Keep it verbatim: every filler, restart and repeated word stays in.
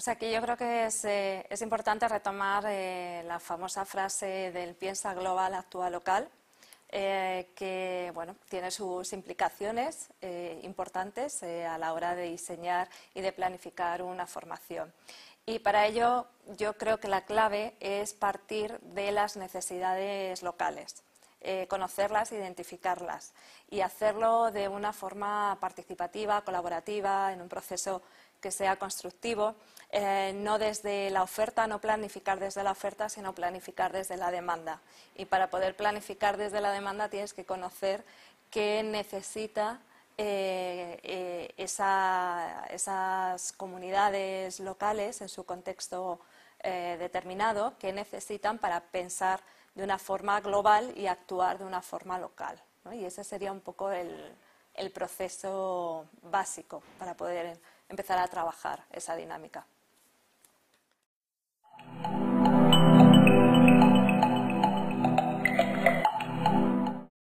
Pues aquí yo creo que es, eh, es importante retomar eh, la famosa frase del piensa global, actúa local, eh, que bueno, tiene sus implicaciones eh, importantes eh, a la hora de diseñar y de planificar una formación. Y para ello yo creo que la clave es partir de las necesidades locales. Eh, conocerlas, identificarlas y hacerlo de una forma participativa, colaborativa, en un proceso que sea constructivo, eh, no desde la oferta, no planificar desde la oferta, sino planificar desde la demanda. Y para poder planificar desde la demanda tienes que conocer qué necesita eh, eh, esa, esas comunidades locales en su contexto eh, determinado, qué necesitan para pensar de una forma global y actuar de una forma local, ¿no? Y ese sería un poco el, el proceso básico para poder empezar a trabajar esa dinámica.